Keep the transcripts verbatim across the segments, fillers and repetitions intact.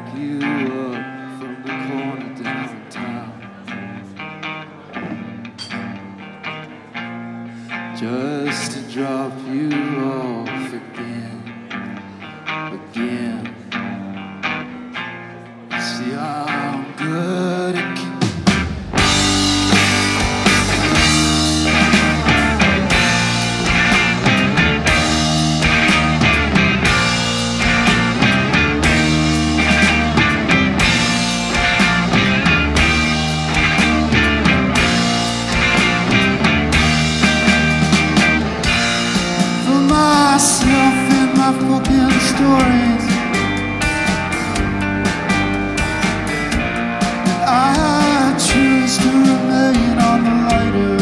pick you up from the corner downtown, just to drop you off again, again. See, I'm good at keeping stories, and I choose to remain on the lighter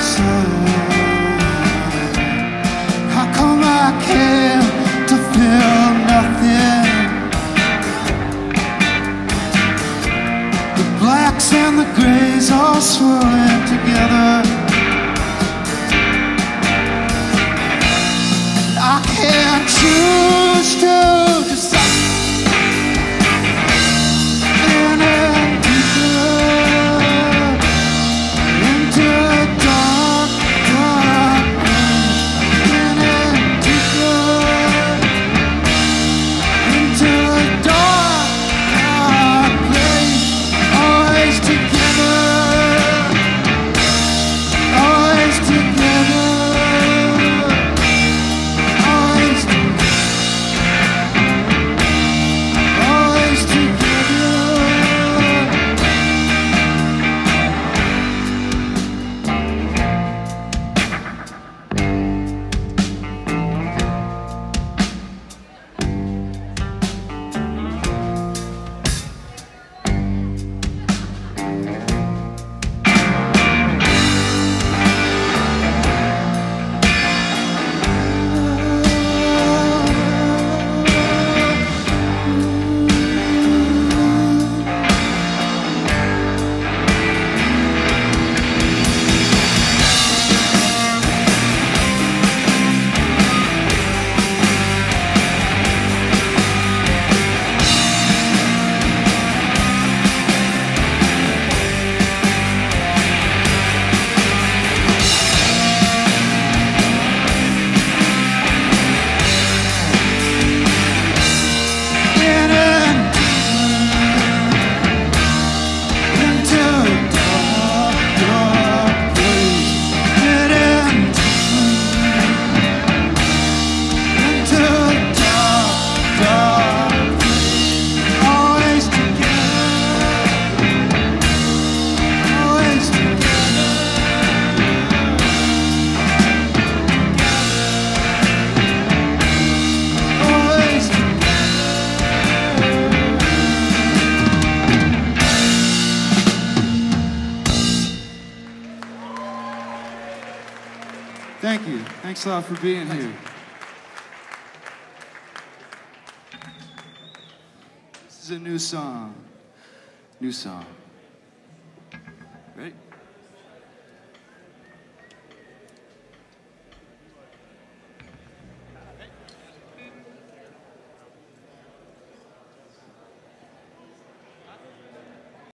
side. How come I came to feel nothing? The blacks and the grays all swirling together. Choose to decide. Thank you. Thanks a lot for being here. This is a new song. New song. Ready?